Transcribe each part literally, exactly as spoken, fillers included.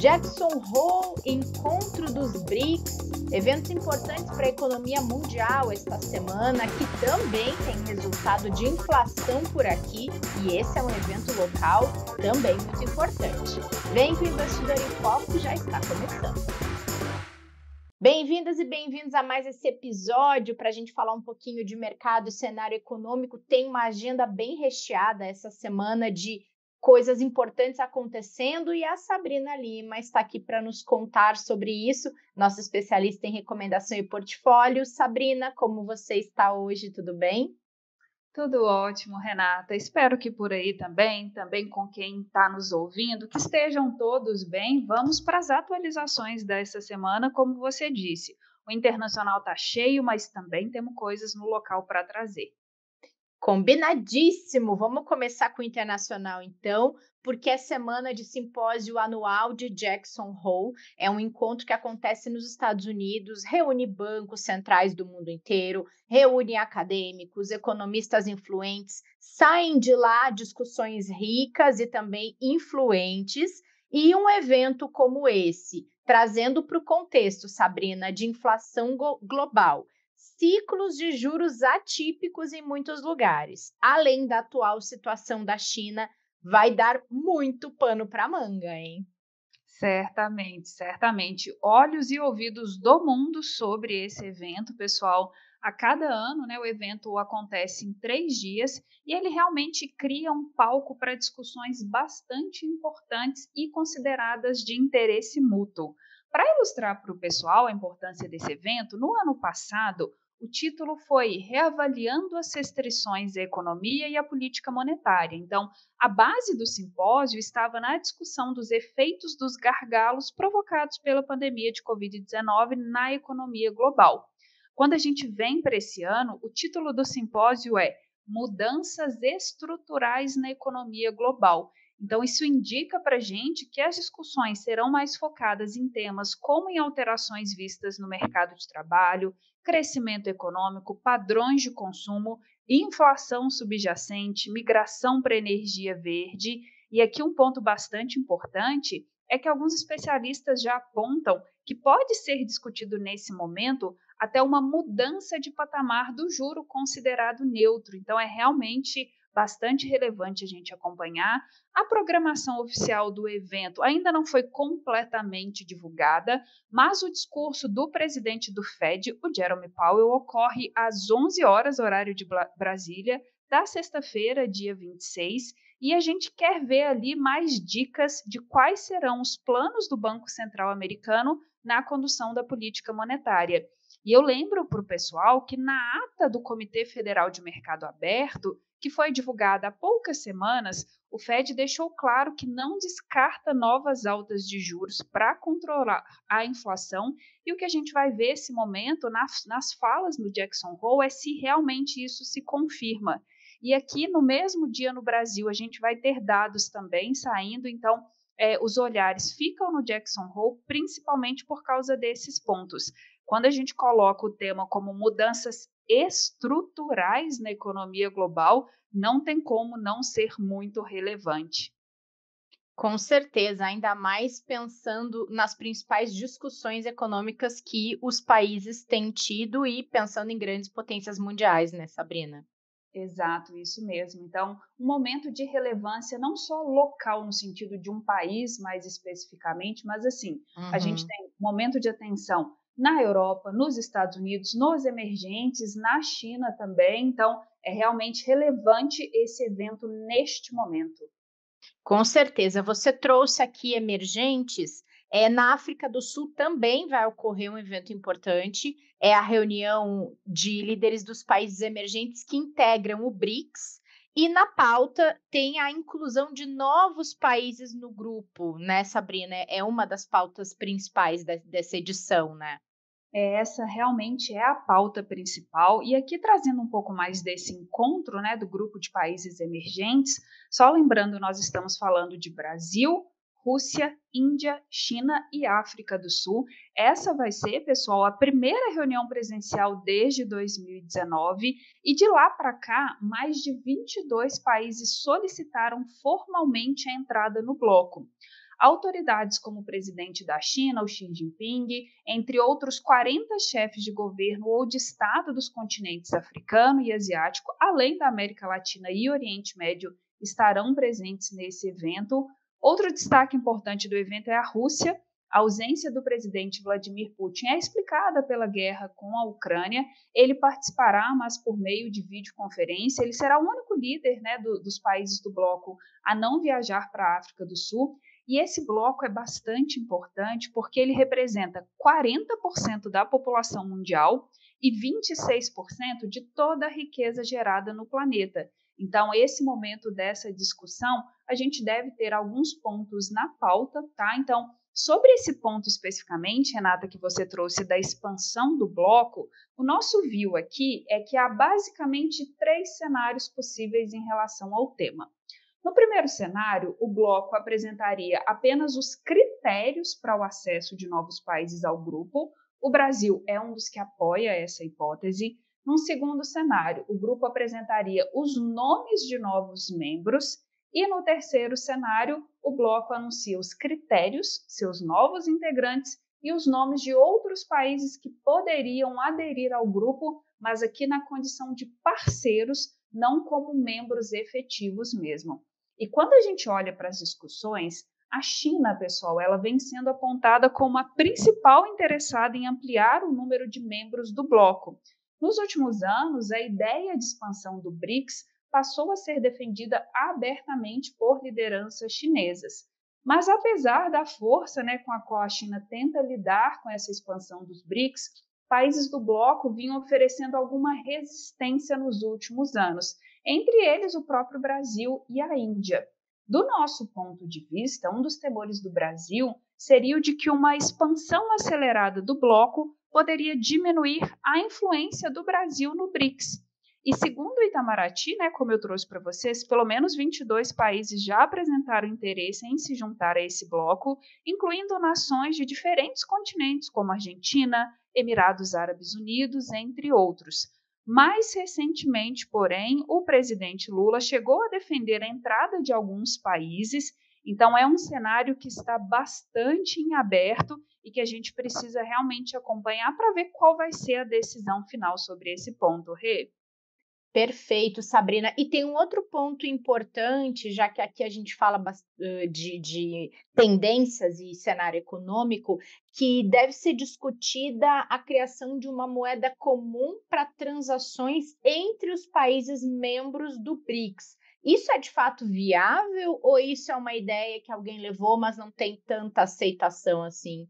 Jackson Hole, encontro dos BRICS, eventos importantes para a economia mundial esta semana, que também tem resultado de inflação por aqui, e esse é um evento local também muito importante. Vem que o Investidor em Foco já está começando. Bem-vindas e bem-vindos a mais esse episódio para a gente falar um pouquinho de mercado e cenário econômico. Tem uma agenda bem recheada essa semana de coisas importantes acontecendo e a Sabrina Lima está aqui para nos contar sobre isso, nossa especialista em recomendação e portfólio. Sabrina, como você está hoje? Tudo bem? Tudo ótimo, Renata. Espero que por aí também, também com quem está nos ouvindo, que estejam todos bem. Vamos para as atualizações dessa semana, como você disse. O internacional está cheio, mas também temos coisas no local para trazer. Combinadíssimo! Vamos começar com o internacional, então, porque é semana de simpósio anual de Jackson Hole. É um encontro que acontece nos Estados Unidos, reúne bancos centrais do mundo inteiro, reúne acadêmicos, economistas influentes, saem de lá discussões ricas e também influentes, e um evento como esse, trazendo para o contexto, Sabrina, de inflação global, ciclos de juros atípicos em muitos lugares, além da atual situação da China, vai dar muito pano para manga, hein? Certamente, certamente. Olhos e ouvidos do mundo sobre esse evento, pessoal. A cada ano, né, o evento acontece em três dias e ele realmente cria um palco para discussões bastante importantes e consideradas de interesse mútuo. Para ilustrar para o pessoal a importância desse evento, no ano passado, o título foi Reavaliando as Restrições à Economia e à Política Monetária. Então, a base do simpósio estava na discussão dos efeitos dos gargalos provocados pela pandemia de covid dezenove na economia global. Quando a gente vem para esse ano, o título do simpósio é Mudanças Estruturais na Economia Global. Então, isso indica para a gente que as discussões serão mais focadas em temas como em alterações vistas no mercado de trabalho, crescimento econômico, padrões de consumo, inflação subjacente, migração para energia verde. E aqui um ponto bastante importante é que alguns especialistas já apontam que pode ser discutido nesse momento até uma mudança de patamar do juro considerado neutro. Então, é realmente bastante relevante a gente acompanhar. A programação oficial do evento ainda não foi completamente divulgada, mas o discurso do presidente do Fed, o Jerome Powell, ocorre às onze horas, horário de Brasília, da sexta-feira, dia vinte e seis, e a gente quer ver ali mais dicas de quais serão os planos do Banco Central americano na condução da política monetária. E eu lembro para o pessoal que na ata do Comitê Federal de Mercado Aberto, que foi divulgada há poucas semanas, o Fed deixou claro que não descarta novas altas de juros para controlar a inflação, e o que a gente vai ver nesse momento nas, nas falas no Jackson Hole é se realmente isso se confirma. E aqui no mesmo dia no Brasil a gente vai ter dados também saindo, então é, os olhares ficam no Jackson Hole principalmente por causa desses pontos. Quando a gente coloca o tema como mudanças estruturais na economia global, não tem como não ser muito relevante. Com certeza, ainda mais pensando nas principais discussões econômicas que os países têm tido e pensando em grandes potências mundiais, né, Sabrina? Exato, isso mesmo. Então, um momento de relevância não só local no sentido de um país mais especificamente, mas assim, uhum. a gente tem um momento de atenção na Europa, nos Estados Unidos, nos emergentes, na China também. Então, é realmente relevante esse evento neste momento. Com certeza. Você trouxe aqui emergentes. É, na África do Sul também vai ocorrer um evento importante. É a reunião de líderes dos países emergentes que integram o BRICS. E na pauta tem a inclusão de novos países no grupo, né, Sabrina? É uma das pautas principais de, dessa edição, né? Essa realmente é a pauta principal. E aqui trazendo um pouco mais desse encontro, né, do grupo de países emergentes, só lembrando, nós estamos falando de Brasil, Rússia, Índia, China e África do Sul. Essa vai ser, pessoal, a primeira reunião presencial desde dois mil e dezenove e de lá para cá, mais de vinte e dois países solicitaram formalmente a entrada no bloco. autoridades como o presidente da China, o Xi Jinping, entre outros quarenta chefes de governo ou de Estado dos continentes africano e asiático, além da América Latina e Oriente Médio, estarão presentes nesse evento. Outro destaque importante do evento é a Rússia. A ausência do presidente Vladimir Putin é explicada pela guerra com a Ucrânia. Ele participará, mas por meio de videoconferência. Ele será o único líder, né, do, dos países do bloco a não viajar para a África do Sul. E esse bloco é bastante importante porque ele representa quarenta por cento da população mundial e vinte e seis por cento de toda a riqueza gerada no planeta. Então, esse momento dessa discussão, a gente deve ter alguns pontos na pauta, tá? Então, sobre esse ponto especificamente, Renata, que você trouxe da expansão do bloco, o nosso view aqui é que há basicamente três cenários possíveis em relação ao tema. No primeiro cenário, o bloco apresentaria apenas os critérios para o acesso de novos países ao grupo. O Brasil é um dos que apoia essa hipótese. Num segundo cenário, o grupo apresentaria os nomes de novos membros. E no terceiro cenário, o bloco anuncia os critérios, seus novos integrantes e os nomes de outros países que poderiam aderir ao grupo, mas aqui na condição de parceiros, não como membros efetivos mesmo. E quando a gente olha para as discussões, a China, pessoal, ela vem sendo apontada como a principal interessada em ampliar o número de membros do bloco. Nos últimos anos, a ideia de expansão do BRICS passou a ser defendida abertamente por lideranças chinesas. Mas apesar da força, né, com a qual a China tenta lidar com essa expansão dos BRICS, países do bloco vinham oferecendo alguma resistência nos últimos anos, entre eles o próprio Brasil e a Índia. Do nosso ponto de vista, um dos temores do Brasil seria o de que uma expansão acelerada do bloco poderia diminuir a influência do Brasil no BRICS. E segundo o Itamaraty, né, como eu trouxe para vocês, pelo menos vinte e dois países já apresentaram interesse em se juntar a esse bloco, incluindo nações de diferentes continentes, como Argentina, Emirados Árabes Unidos, entre outros. Mais recentemente, porém, o presidente Lula chegou a defender a entrada de alguns países, então é um cenário que está bastante em aberto e que a gente precisa realmente acompanhar para ver qual vai ser a decisão final sobre esse ponto, Rê. Perfeito, Sabrina. E tem um outro ponto importante, já que aqui a gente fala de, de tendências e cenário econômico, que deve ser discutida a criação de uma moeda comum para transações entre os países membros do BRICS. Isso é de fato viável ou isso é uma ideia que alguém levou, mas não tem tanta aceitação assim?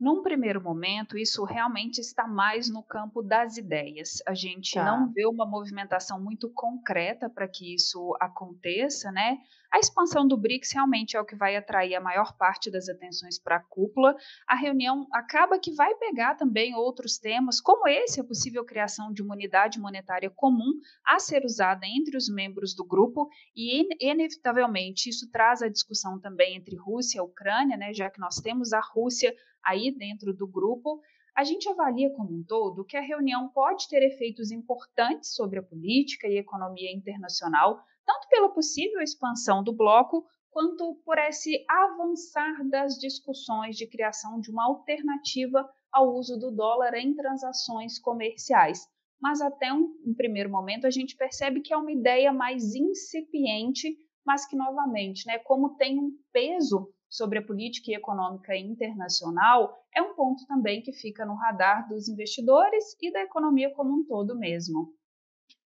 Num primeiro momento, isso realmente está mais no campo das ideias. A gente tá. não vê uma movimentação muito concreta para que isso aconteça, né? A expansão do BRICS realmente é o que vai atrair a maior parte das atenções para a cúpula. A reunião acaba que vai pegar também outros temas, como esse, a possível criação de uma unidade monetária comum a ser usada entre os membros do grupo e, inevitavelmente, isso traz a discussão também entre Rússia e Ucrânia, né? Já que nós temos a Rússia aí dentro do grupo. A gente avalia como um todo que a reunião pode ter efeitos importantes sobre a política e economia internacional, tanto pela possível expansão do bloco, quanto por esse avançar das discussões de criação de uma alternativa ao uso do dólar em transações comerciais. Mas até um, um primeiro momento a gente percebe que é uma ideia mais incipiente, mas que novamente, né, como tem um peso sobre a política econômica internacional, é um ponto também que fica no radar dos investidores e da economia como um todo mesmo.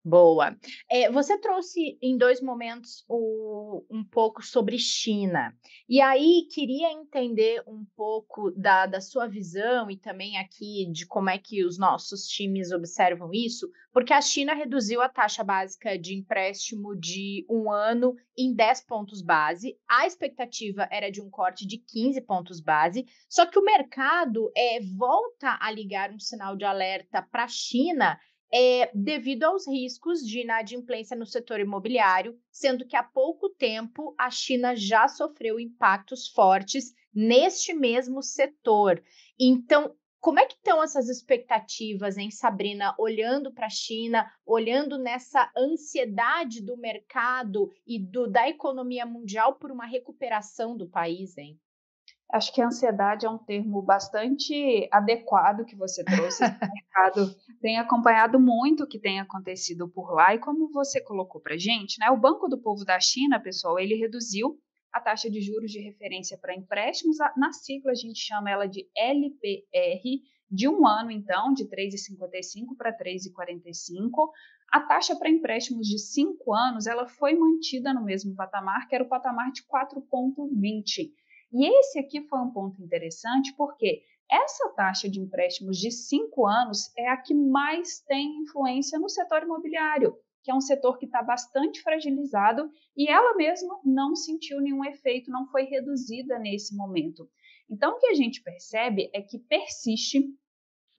Boa. É, você trouxe em dois momentos o, um pouco sobre China. E aí queria entender um pouco da, da sua visão e também aqui de como é que os nossos times observam isso, porque a China reduziu a taxa básica de empréstimo de um ano em dez pontos base. A expectativa era de um corte de quinze pontos base, só que o mercado é, volta a ligar um sinal de alerta para a China, É, devido aos riscos de inadimplência no setor imobiliário, sendo que há pouco tempo a China já sofreu impactos fortes neste mesmo setor. Então, Como é que estão essas expectativas, hein, Sabrina, olhando para a China, olhando nessa ansiedade do mercado e do, da economia mundial por uma recuperação do país, hein? Acho que a ansiedade é um termo bastante adequado que você trouxe. O mercado tem acompanhado muito o que tem acontecido por lá e como você colocou para a gente, né? O Banco do Povo da China, pessoal, ele reduziu a taxa de juros de referência para empréstimos, na sigla a gente chama ela de L P R, de um ano então, de três vírgula cinquenta e cinco para três vírgula quarenta e cinco. A taxa para empréstimos de cinco anos, ela foi mantida no mesmo patamar, que era o patamar de quatro vírgula vinte. E esse aqui foi um ponto interessante, porque essa taxa de empréstimos de cinco anos é a que mais tem influência no setor imobiliário, que é um setor que está bastante fragilizado, e ela mesma não sentiu nenhum efeito, não foi reduzida nesse momento. Então, o que a gente percebe é que persiste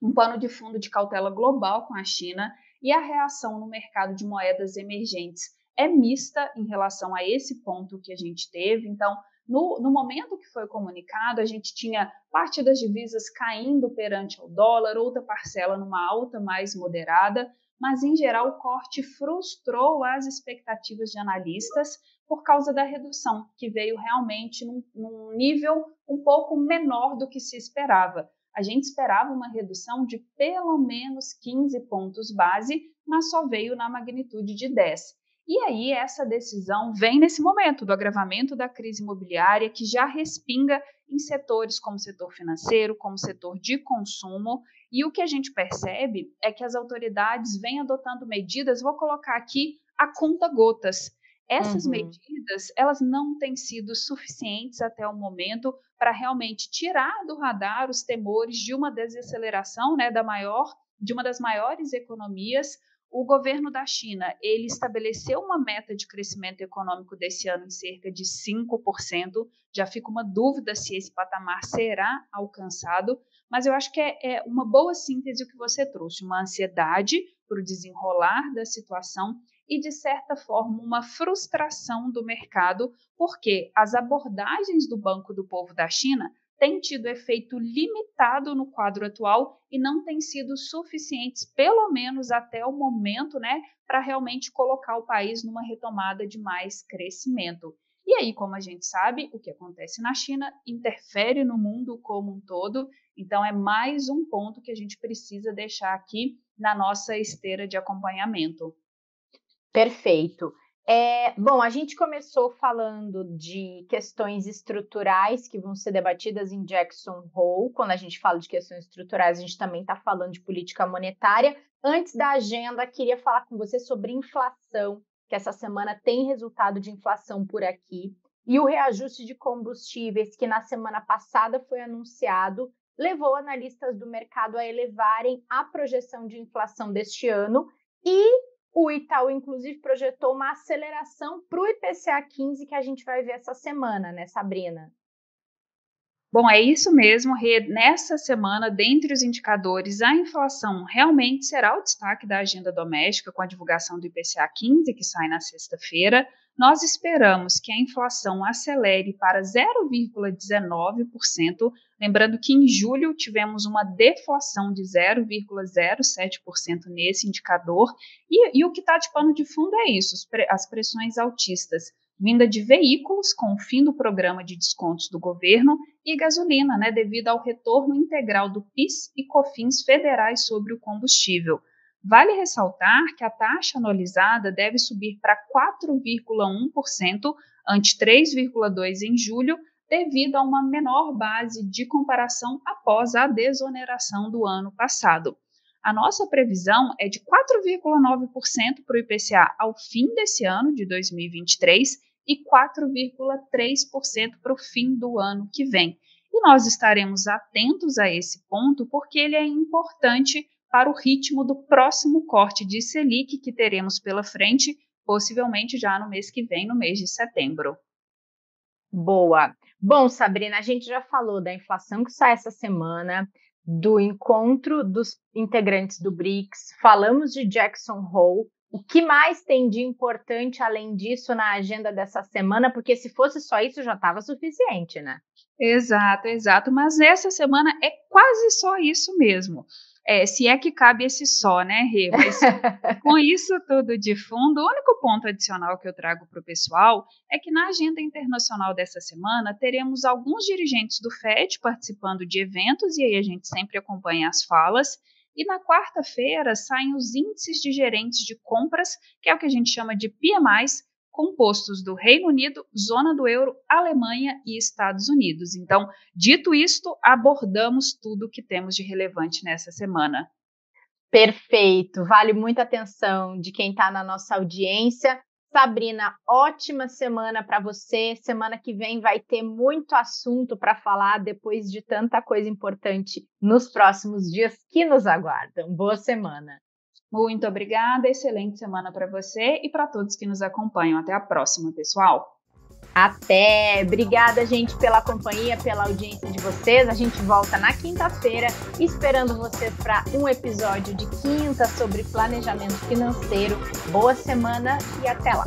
um pano de fundo de cautela global com a China, e a reação no mercado de moedas emergentes é mista em relação a esse ponto que a gente teve. Então, No, no momento que foi comunicado, a gente tinha parte das divisas caindo perante o dólar, outra parcela numa alta mais moderada, mas, em geral, o corte frustrou as expectativas de analistas por causa da redução, que veio realmente num, num nível um pouco menor do que se esperava. A gente esperava uma redução de pelo menos quinze pontos base, mas só veio na magnitude de dez. E aí essa decisão vem nesse momento do agravamento da crise imobiliária, que já respinga em setores como o setor financeiro, como o setor de consumo, e o que a gente percebe é que as autoridades vêm adotando medidas, vou colocar aqui a conta gotas. Essas uhum. medidas, elas não têm sido suficientes até o momento para realmente tirar do radar os temores de uma desaceleração, né, da maior, de uma das maiores economias. O governo da China, ele estabeleceu uma meta de crescimento econômico desse ano em cerca de cinco por cento, já fica uma dúvida se esse patamar será alcançado, mas eu acho que é, é uma boa síntese o que você trouxe, uma ansiedade para o desenrolar da situação e, de certa forma, uma frustração do mercado, porque as abordagens do Banco do Povo da China tem tido efeito limitado no quadro atual e não tem sido suficientes, pelo menos até o momento, né, para realmente colocar o país numa retomada de mais crescimento. E aí, como a gente sabe, o que acontece na China interfere no mundo como um todo, então é mais um ponto que a gente precisa deixar aqui na nossa esteira de acompanhamento. Perfeito. É, bom, a gente começou falando de questões estruturais que vão ser debatidas em Jackson Hole. Quando a gente fala de questões estruturais, a gente também está falando de política monetária. Antes da agenda, queria falar com você sobre inflação, que essa semana tem resultado de inflação por aqui, e o reajuste de combustíveis, que na semana passada foi anunciado, levou analistas do mercado a elevarem a projeção de inflação deste ano e... O Itaú, inclusive, projetou uma aceleração para o I P C A quinze que a gente vai ver essa semana, né, Sabrina? Bom, é isso mesmo. Nessa semana, dentre os indicadores, a inflação realmente será o destaque da agenda doméstica com a divulgação do I P C A quinze, que sai na sexta-feira. Nós esperamos que a inflação acelere para zero vírgula dezenove por cento, lembrando que em julho tivemos uma deflação de zero vírgula zero sete por cento nesse indicador, e, e o que está de pano de fundo é isso, as pressões altistas, vinda de veículos com o fim do programa de descontos do governo e gasolina, né, devido ao retorno integral do P I S e COFINS federais sobre o combustível. Vale ressaltar que a taxa anualizada deve subir para quatro vírgula um por cento, ante três vírgula dois por cento em julho, devido a uma menor base de comparação após a desoneração do ano passado. A nossa previsão é de quatro vírgula nove por cento para o I P C A ao fim desse ano, de dois mil e vinte e três, e quatro vírgula três por cento para o fim do ano que vem. E nós estaremos atentos a esse ponto porque ele é importante para o ritmo do próximo corte de Selic que teremos pela frente, possivelmente já no mês que vem, no mês de setembro. Boa. Bom, Sabrina, a gente já falou da inflação que sai essa semana, do encontro dos integrantes do BRICS, falamos de Jackson Hole. O que mais tem de importante além disso na agenda dessa semana? Porque se fosse só isso já estava suficiente, né? Exato, exato. Mas essa semana é quase só isso mesmo. É, se é que cabe esse só, né, Rê? Mas com isso tudo de fundo, o único ponto adicional que eu trago para o pessoal é que na agenda internacional dessa semana teremos alguns dirigentes do F E D participando de eventos, e aí a gente sempre acompanha as falas, e na quarta-feira saem os índices de gerentes de compras, que é o que a gente chama de P M Is, compostos do Reino Unido, Zona do Euro, Alemanha e Estados Unidos. Então, dito isto, abordamos tudo o que temos de relevante nessa semana. Perfeito, vale muita atenção de quem está na nossa audiência. Sabrina, ótima semana para você. Semana que vem vai ter muito assunto para falar depois de tanta coisa importante nos próximos dias que nos aguardam. Boa semana. Muito obrigada, excelente semana para você e para todos que nos acompanham. Até a próxima, pessoal. Até! Obrigada, gente, pela companhia, pela audiência de vocês. A gente volta na quinta-feira, esperando vocês para um episódio de quinta sobre planejamento financeiro. Boa semana e até lá!